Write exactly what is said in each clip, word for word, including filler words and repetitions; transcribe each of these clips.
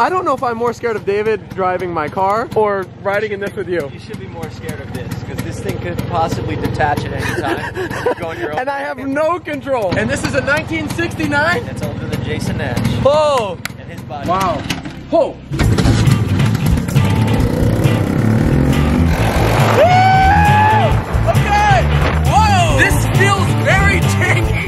I don't know if I'm more scared of David driving my car or riding in this with you. You should be more scared of this, because this thing could possibly detach at any time. Go on your own. And I have no control. And this is a nineteen sixty-nine? That's older than Jason Nash. Oh! And his body. Wow. Oh! Woo! Okay! Whoa! This feels very tanky.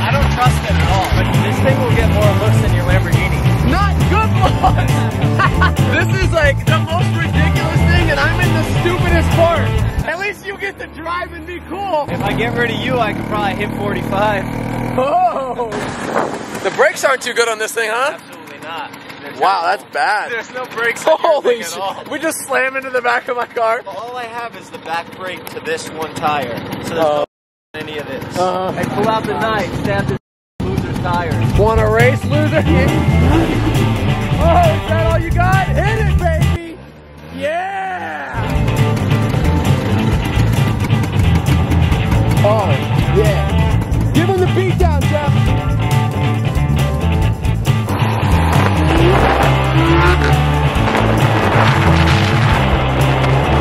I don't trust it at all, but this thing will get more looks than your Lamborghini. Not good looks! This is like the most ridiculous thing, and I'm in the stupidest part. At least you get to drive and be cool. If I get rid of you, I could probably hit forty-five. Oh! The brakes aren't too good on this thing, huh? Absolutely not. Wow, that's bad. There's no brakes on Holy shit. We just slam into the back of my car. Well, all I have is the back brake to this one tire. So there's uh, no any of this. Uh, I pull out the knife, stab this loser's tires. Want to race, loser? Oh, is that all you got? Hit it, baby! Yeah! Oh, yeah. Give him the beat down, Jeff!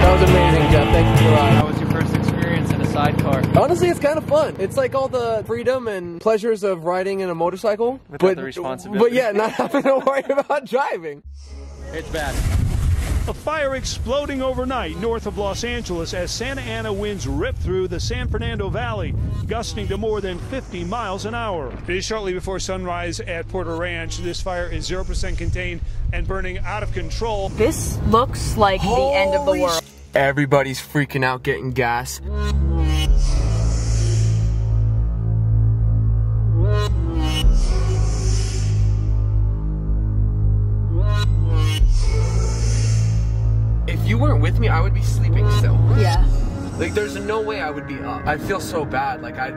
That was amazing, Jeff. Thank you for riding. How was your first experience in a sidecar? Honestly, it's kind of fun. It's like all the freedom and pleasures of riding in a motorcycle. Without but, the responsibility. But yeah, not having to worry about driving. It's bad. A fire exploding overnight north of Los Angeles as Santa Ana winds rip through the San Fernando Valley, gusting to more than fifty miles an hour. It is shortly before sunrise at Porter Ranch. This fire is zero percent contained and burning out of control. This looks like Holy the end of the world. Everybody's freaking out getting gas. If you weren't with me, I would be sleeping still. Yeah. Like, there's no way I would be up. I feel so bad. Like, I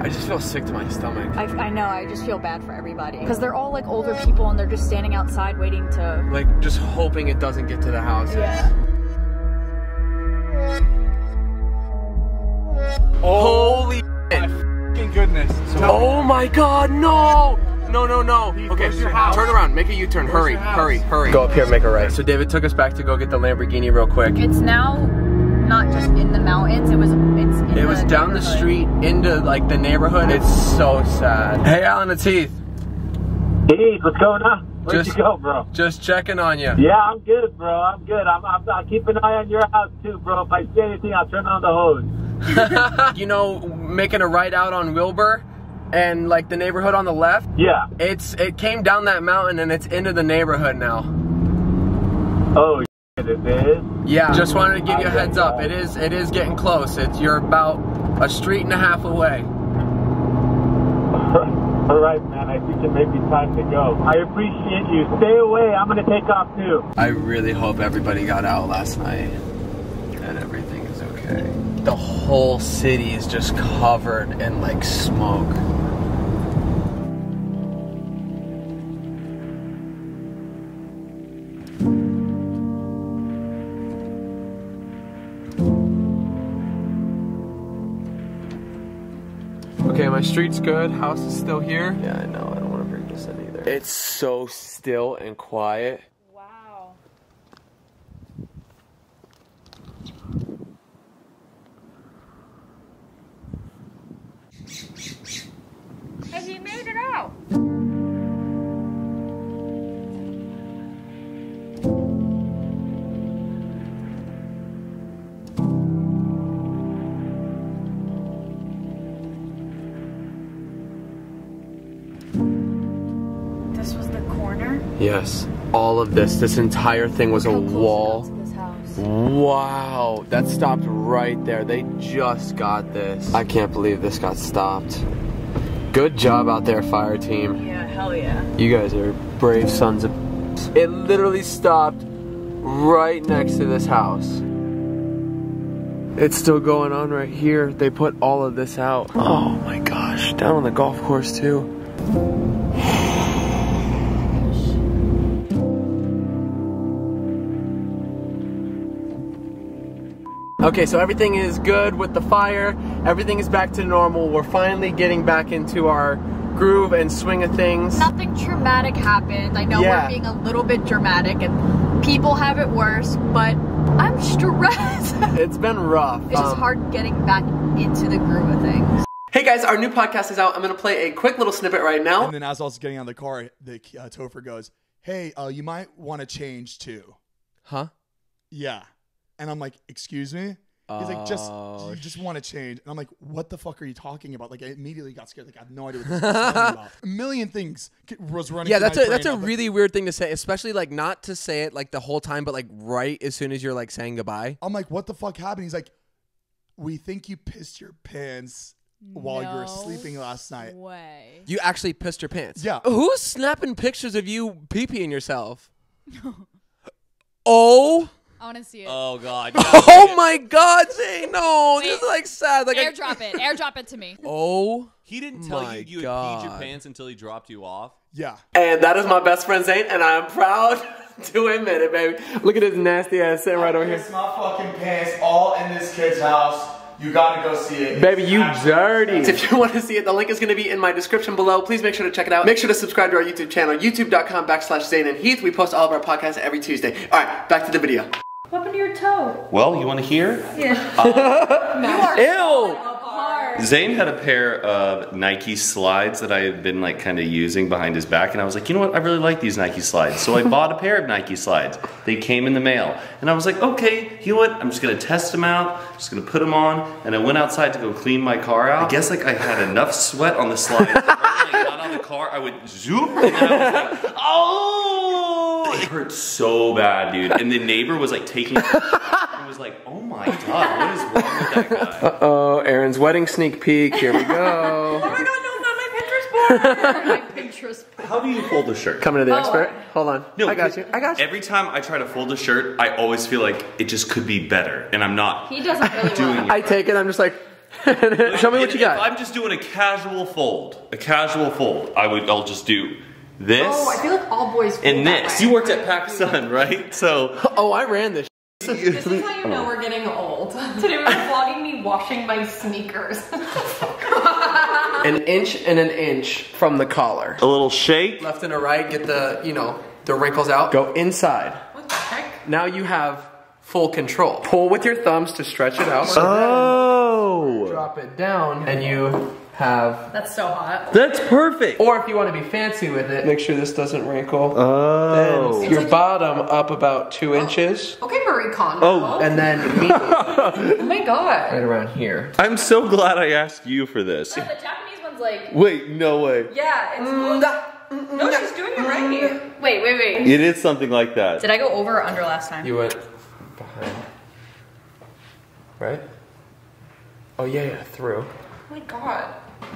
I just feel sick to my stomach. I, I know. I just feel bad for everybody. Because they're all, like, older people, and they're just standing outside waiting to... Like, just hoping it doesn't get to the houses. Yeah. Holy f***ing goodness. So oh my god, no! No, no, no. Okay, turn around, make a U-turn, hurry, hurry, hurry. Go up here and make a right. So David took us back to go get the Lamborghini real quick. It's now not just in the mountains, it was it's in It was down the street, into like the neighborhood. It's so sad. Hey Alan, it's Heath. Hey, what's going on? Where'd just, you go, bro? Just checking on you. Yeah, I'm good, bro. I'm good. I'm, I'm, I keep an eye on your house, too, bro. If I see anything, I'll turn on the hose. You know, making a right out on Wilbur and, like, the neighborhood on the left? Yeah. It's It came down that mountain, and it's into the neighborhood now. Oh, shit, it is? Yeah, just wanted to give you a heads up. It is, it is getting close. It's You're about a street and a half away. All right, man, I think it may be time to go. I appreciate you. Stay away. I'm going to take off, too. I really hope everybody got out last night and everything is okay. The whole city is just covered in, like, smoke. Okay, my street's good, house is still here. Yeah, I know, I don't want to bring this in either. It's so still and quiet. Wow. And he made it out. Yes, all of this, this entire thing was a wall. This house. Wow, that stopped right there. They just got this. I can't believe this got stopped. Good job out there, fire team. Yeah, hell yeah. You guys are brave sons of... It literally stopped right next to this house. It's still going on right here. They put all of this out. Oh my gosh, down on the golf course too. Okay, so everything is good with the fire. Everything is back to normal. We're finally getting back into our groove and swing of things. Nothing traumatic happened. I know yeah. we're being a little bit dramatic and people have it worse, but I'm stressed. It's been rough. It's um, just hard getting back into the groove of things. Hey guys, our new podcast is out. I'm going to play a quick little snippet right now. And then as I was getting out of the car, the, uh, Topher goes, hey, uh, you might want to change too. Huh? Yeah. And I'm like, excuse me? He's like, just, you just want to change. And I'm like, what the fuck are you talking about? Like, I immediately got scared. Like, I have no idea what this is talking about. A million things was running through my brain. Yeah, that's a, that's a really weird thing to say, especially, like, not to say it, like, the whole time, but, like, right as soon as you're, like, saying goodbye. I'm like, what the fuck happened? He's like, we think you pissed your pants while no you were sleeping last night. Way. You actually pissed your pants? Yeah. Who's snapping pictures of you pee-peeing yourself? Oh. I want to see it. Oh, God. Oh, my God, Zane. No, wait, this is, like, sad. Like, airdrop it. Airdrop it to me. Oh, he didn't tell you you God. had peed your pants until he dropped you off? Yeah. And that is my best friend, Zane, and I'm proud to admit it, baby. Look at his nasty ass sitting right over here. It's my fucking pants all in this kid's house. You gotta go see it. Baby, you dirty. If you want to see it, the link is going to be in my description below. Please make sure to check it out. Make sure to subscribe to our YouTube channel, youtube.com backslash Zane and Heath. We post all of our podcasts every Tuesday. All right, back to the video. What happened to your toe? Well, you want to hear? Yeah. Uh, you are Ew. Zane had a pair of Nike slides that I had been like kind of using behind his back, and I was like, you know what? I really like these Nike slides. So I bought a pair of Nike slides. They came in the mail, and I was like, okay, you know what? I'm just gonna test them out. I'm just gonna put them on, and I went outside to go clean my car out. I guess like I had enough sweat on the slides. That when I got out of the car, I went zoom, and I was like, oh. It hurt so bad, dude. And the neighbor was like taking it and was like, oh my God, what is wrong with that guy? Uh-oh, Aaron's wedding sneak peek. Here we go. Oh my God, no, not my Pinterest board. My Pinterest board. How do you fold a shirt? Coming to the oh. expert. Hold on. No, I got you. I got you. Every time I try to fold a shirt, I always feel like it just could be better. And I'm not he doesn't really doing well. it. I take it, I'm just like, show me what you got. If I'm just doing a casual fold. A casual fold. I would I'll just do this. Oh, I feel like all boys. And this. You worked at PacSun, right? So. Oh, I ran this. This is how you know we're getting old. Today we were vlogging me washing my sneakers. An inch and an inch from the collar. A little shake. Left and a right. Get the you know the wrinkles out. Go inside. What the heck? Now you have full control. Pull with your thumbs to stretch it out. Oh. Drop it down, and you. Have. That's so hot. That's perfect. Or if you want to be fancy with it, make sure this doesn't wrinkle. Oh. Then your like bottom you up about two oh. inches. Okay, Marie Kondo. Oh. And then me. Oh my God. Right around here. I'm so glad I asked you for this. No, the Japanese one's like. Wait, no way. Yeah, it's. Mm-hmm. No, she's doing it right here. Wait, wait, wait. It is something like that. Did I go over or under last time? You went behind. Right? Oh, yeah, yeah, through. Oh my God.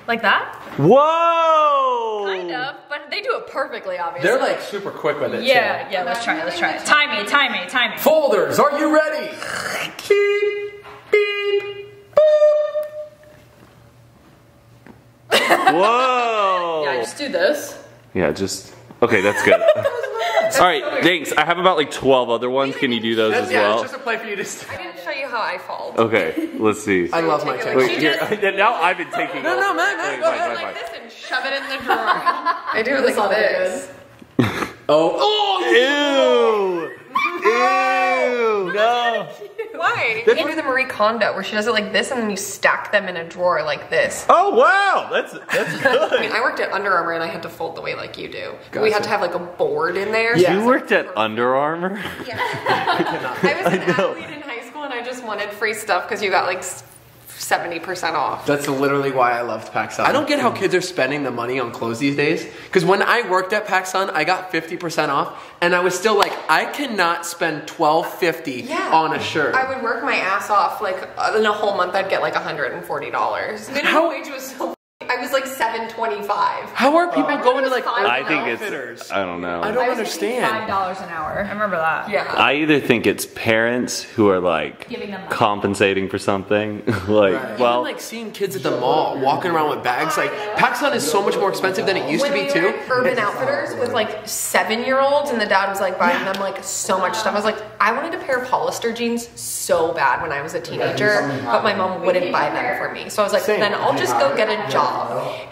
Like that? Whoa! Kind of, but they do it perfectly, obviously. They're like super quick with it. Yeah, too. yeah. Let's try it. Let's try it. Time me, time me, time me. Folders, are you ready? Beep, beep, boop. Whoa! Yeah, just do this. Yeah, just. Okay, that's good. All right, thanks. I have about like twelve other ones. Can you do those that's, as yeah, well? Yeah, it's just a play for you to start. I didn't show you how I fold. Okay, let's see. I love my technique. Wait, just... Now I've been taking No, over. no, man, man. Go ahead like this and shove it in the drawer. I do it like this. Oh. Oh! Ew! Ew! No! Why? That's you do the Marie Kondo where she does it like this and then you stack them in a drawer like this. Oh wow, that's that's good. I mean, I worked at Under Armour and I had to fold the way like you do. Gotcha. We had to have like a board in there. Yeah. So you worked like, at Under Armour? Yeah. I was an I athlete in high school and I just wanted free stuff because you got like seventy percent off. That's literally why I loved PacSun. I don't get how kids are spending the money on clothes these days. Because when I worked at PacSun, I got fifty percent off, and I was still like, I cannot spend twelve fifty yeah. on a shirt. I would work my ass off. Like in a whole month, I'd get like one hundred forty dollars. Minimum wage was so. I was like seven twenty-five. How are people uh, going to like? I think it's. I don't know. I don't I understand. Five dollars an hour. I remember that. Yeah. I either think it's parents who are like giving them compensating for something, like right. well, even, like seeing kids at the mall walking around with bags. Like PacSun is so much more expensive than it used when to be we too. Were Urban Outfitters with like seven-year-olds, and the dad was like buying yeah. them like so much stuff. I was like, I wanted a pair of Hollister jeans so bad when I was a teenager, but my mom wouldn't buy them for me. So I was like, Same. then I'll just go get a job.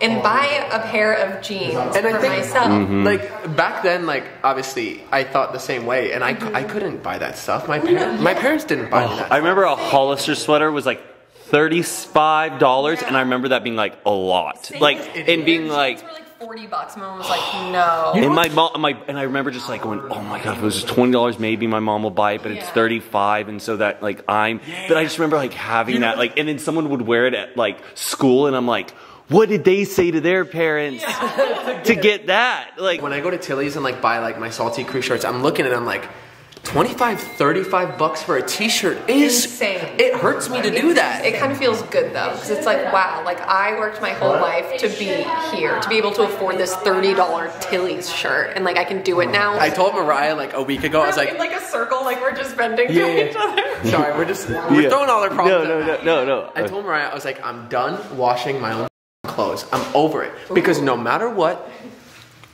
and buy a pair of jeans and I for think, myself. Mm-hmm. Like back then, like obviously I thought the same way, and I, mm-hmm. I couldn't buy that stuff. My parents, yeah. my parents didn't buy oh, that. I remember a Hollister sweater was like thirty-five dollars, yeah. and I remember that being like a lot, same like and being like. forty bucks. Mom was like, no. And my mom, my, and I remember just like going, oh my God, if it was twenty dollars, maybe my mom will buy it, but yeah. it's thirty-five. And so that like I'm, yeah. but I just remember like having you that know? Like, and then someone would wear it at like school and I'm like, what did they say to their parents yeah. to get that? Like when I go to Tilly's and like buy like my salty crew shirts, I'm looking and I'm like, twenty-five, thirty-five bucks for a t-shirt is insane. It hurts me to do that. It kind of feels good though, because it's like, wow, like I worked my whole life to be here, to be able to afford this thirty dollar Tilly's shirt, and like I can do it now. I told Mariah like a week ago, we're I was like, in like a circle, like we're just bending yeah, to yeah. each other. Sorry, we're just, we're yeah. throwing all our problems no, no, no, no, no. I told Mariah, I was like, I'm done washing my own clothes. I'm over it. Because no matter what,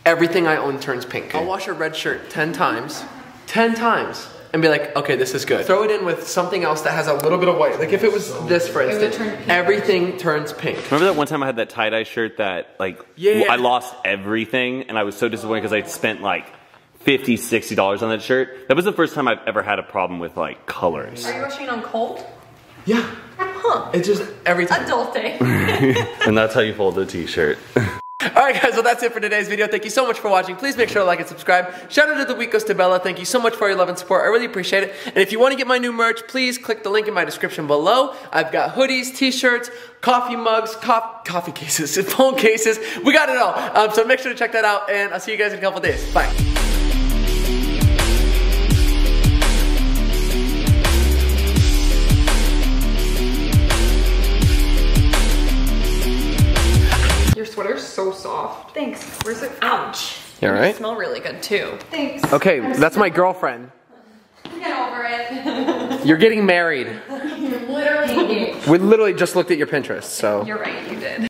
everything I own turns pink. I'll wash a red shirt ten times. ten times and be like, okay, this is good. Throw it in with something else that has a little bit of white. Like if it was this, for instance, turn everything turns pink. Remember that one time I had that tie-dye shirt that like, yeah. I lost everything and I was so disappointed because I spent like fifty, sixty dollars on that shirt. That was the first time I've ever had a problem with like colors. Are you washing it on cold? Yeah. Huh. It's just every time. Adulting. And that's how you fold a t-shirt. Alright guys, well that's it for today's video. Thank you so much for watching. Please make sure to like and subscribe. Shout out to the week goes to Bella. Thank you so much for your love and support. I really appreciate it. And if you want to get my new merch, please click the link in my description below. I've got hoodies, t-shirts, coffee mugs, co coffee cases, phone cases. We got it all. Um, so make sure to check that out and I'll see you guys in a couple days. Bye. So soft. Thanks. Where's it? Ouch. You alright? Smell really good too. Thanks. Okay, I'm that's my girlfriend. Get over it. You're getting married. You're literally. We literally just looked at your Pinterest, so. You're right, you did.